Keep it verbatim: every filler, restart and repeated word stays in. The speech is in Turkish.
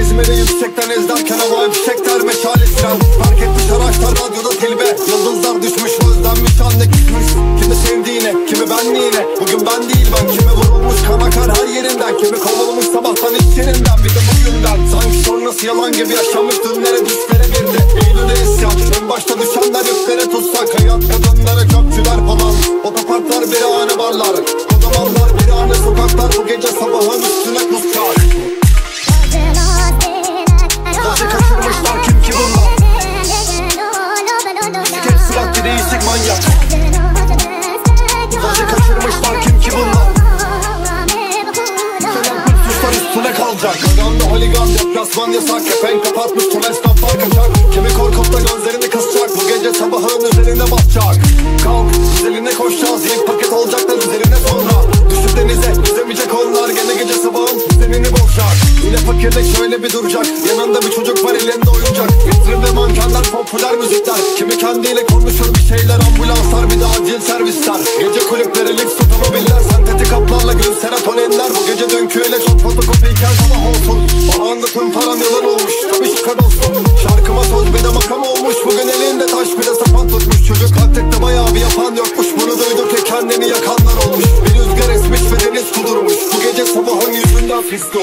İzmir'e yüksekten izlerken hava yüksekler meşale siren. Fark etmiş araçlar radyoda tilbe. Yıldızlar düşmüş gözden müşanla küsmüş. Kimi sevdiğine, kimi benliğine. Bugün ben değil ben. Kimi vurulmuş kanakar her yerinden. Kimi kovulmuş sabahtan iç yerinden. Bir de bugünden sanki sonrası yalan gibi yaşamış. Dünlere düşlere girdi Eylül'e isyan. En başta düşenler yüklere tutsak. Hayat kadınlara köpçüler falan. Otoparklar bir anı barlar. Kodamanlar bir anı sokaklar. Bu gece sabahın üstüne tutsak. Kaçırmışlar kim ki bunlar. Tüket silah bir değilsek manyak. Sadece kaçırmışlar kim ki bunlar. Selam kurtuşlar üstüne kalacak. Gagamda holigan deplasman yasak. Kepenk kapatmış Torres'tan fark açar. Kimi korkup da gözlerini kısacak. Bu gece sabahın üzerine basacak. Kalk güzeline koşacağız. Yek paket olacaklar üzerine sonra. Düşüp denize yüzemeyecek onlar. Gene gece sabahın üzerini boğacak. Yine fakirlik şöyle bir duracak. Yanında bir çocuk var elinde oyuncak. Vitrin ve mankenler popüler müzikler. Kimi kendiyle konuşur bir şeyler. Ambulanslar bir de acil servisler. Gece kulüpleri lüks otomobiller. Sentetik haplarla gül serotoninler. Bu gece dünküyle çok fotokopiyken sabah olsun. Bağında tüm param yalan olmuş. Tabii şaka dostum. Şarkıma söz bir de makam olmuş. Bugün elinde taş bir de sapan tutmuş. Çocuk atletle bayağı bir yapan yokmuş. Bunu duydukça kendini yakanlar olmuş. Bir rüzgar esmiş ve deniz kudurmuş. Bu gece sabahın yüzünden fisko.